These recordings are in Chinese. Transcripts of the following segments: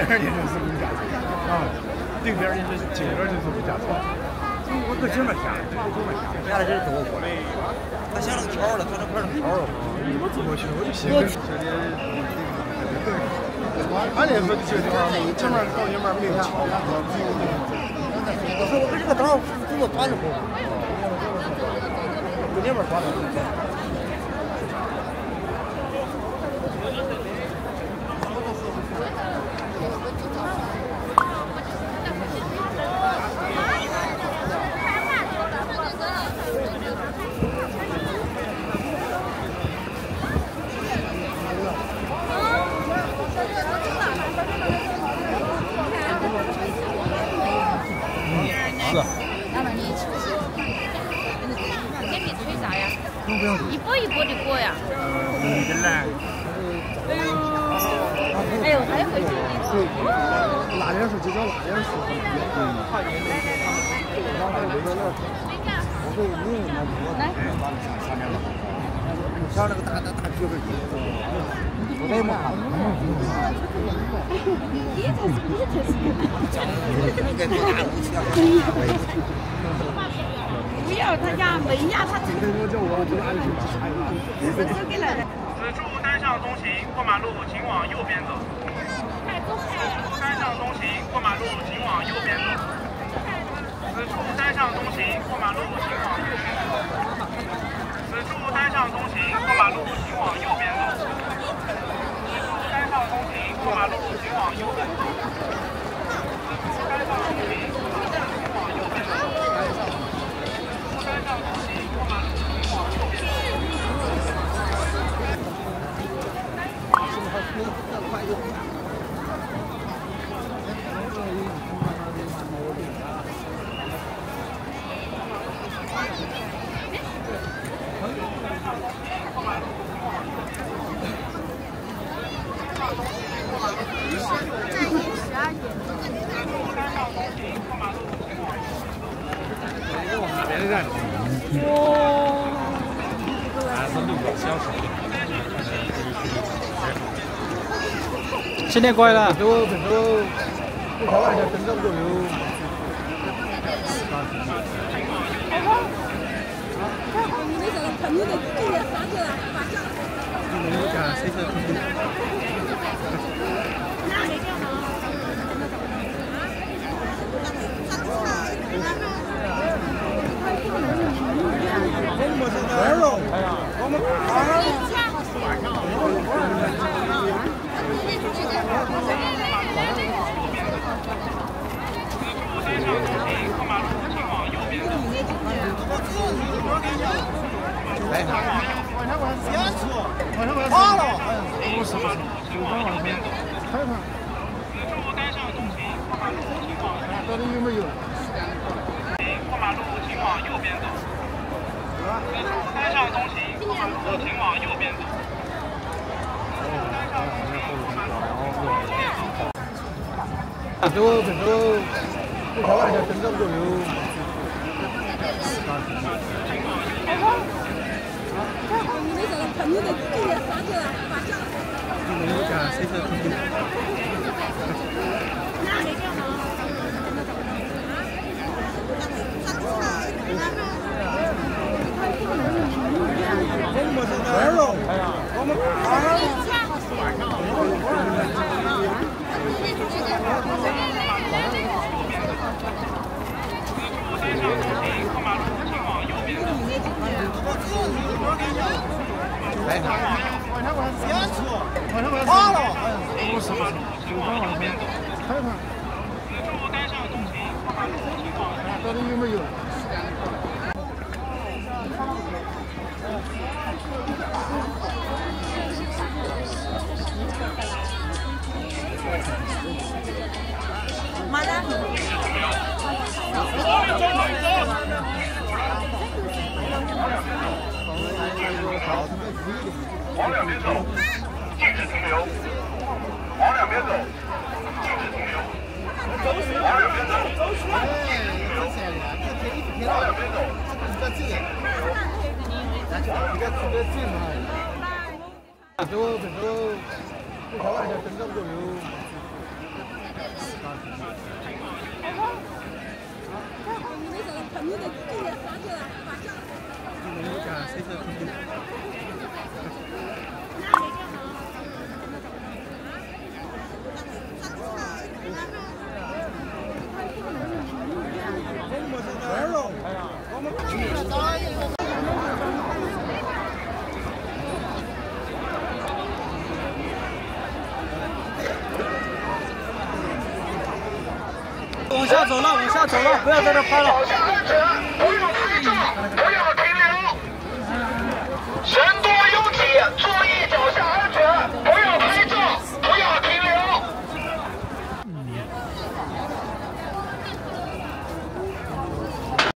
在中途站上东行，过马路，请往右边走。过马路请往右转。该上路请往右转。该上路请过马路请往右转。过马路请往右转。 新年快乐！走了，不要在这拍了。不要拍照，不要停留，人多拥挤，注意脚下安全。不要拍照，不要停留。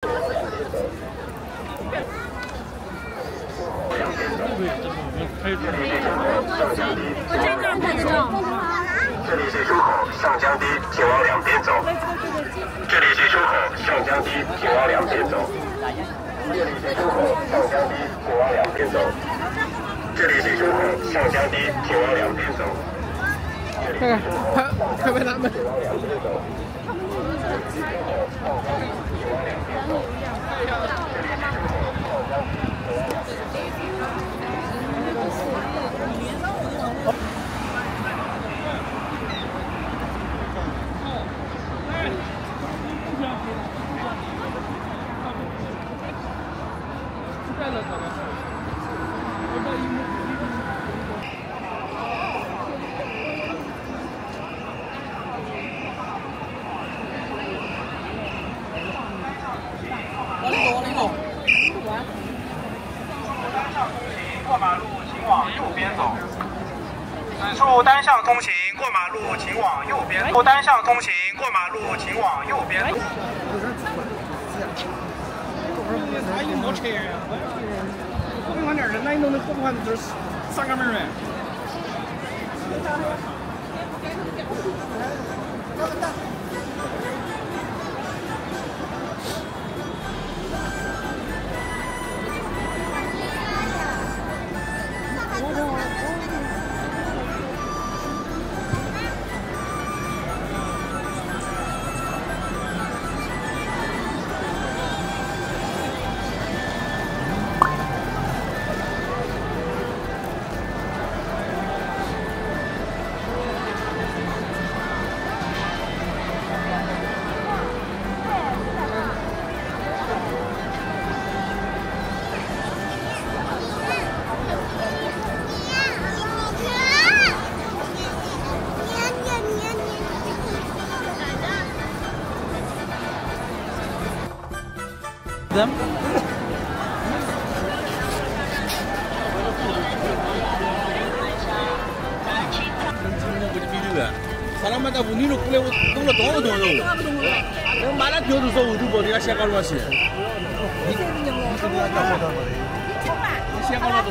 我真的拍照。 这里是出口上江堤，请往两边走。这里是出口上江堤，请往两边走。这里是出口上江堤，请往两边走。这里是出口上江堤，请往两边走。快被他们！马路请往右边。后单向通行，过马路请往右边。哎，有没车呀？后边放点人，那你弄的后边都是三个门儿哎。Them? 사람마다 문의를 끌고 동네 동네 동네. 그럼 말아 비워줘서 우리 머리가 시작하는 맛이. 시작하려고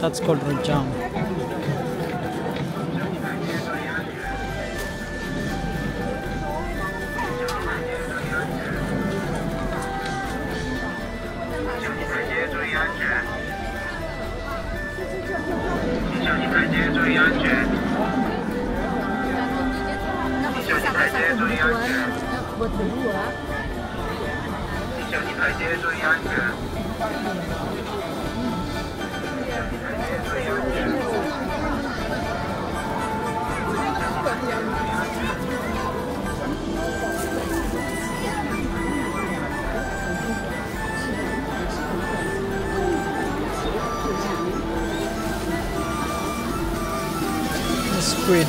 That's called Rojamo. Squid.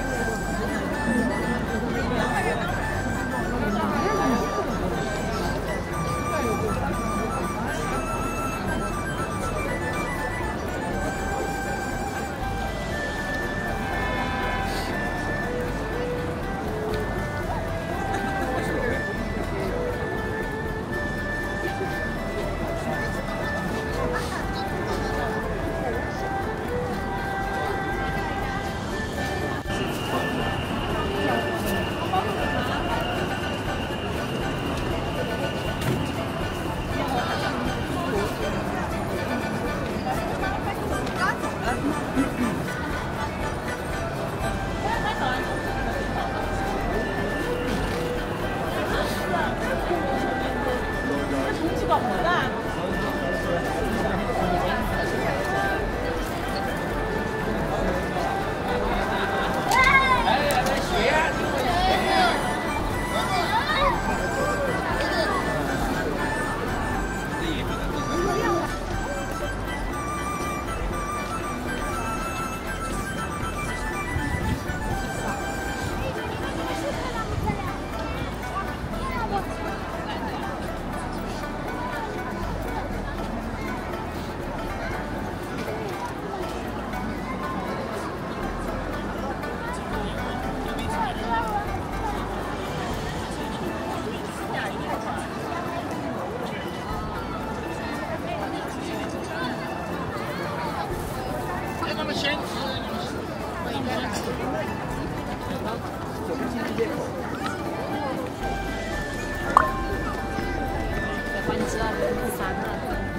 们先吃，关机了，不烦了。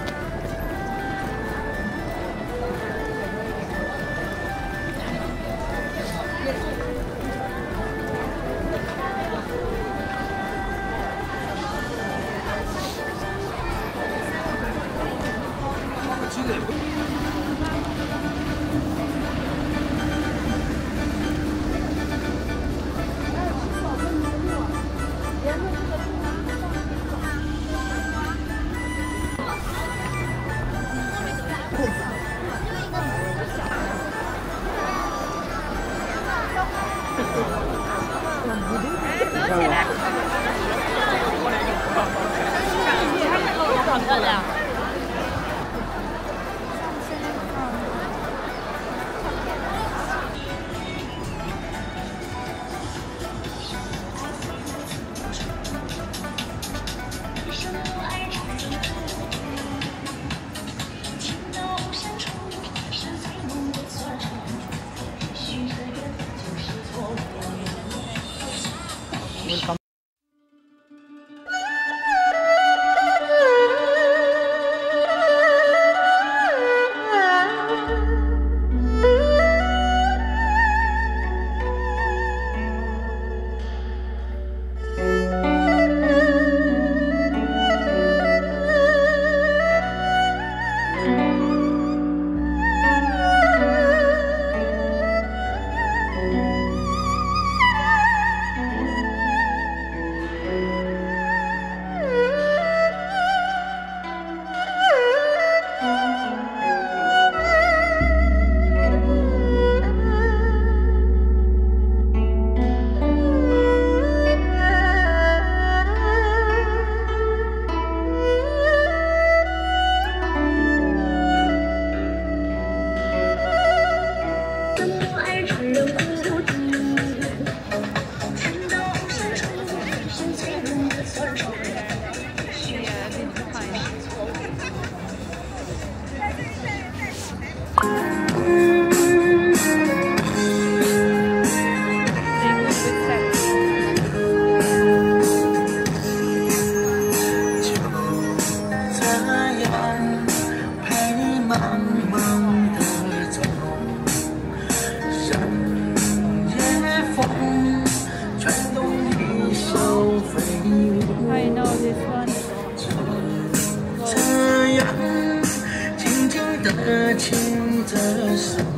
这样静静的牵着手。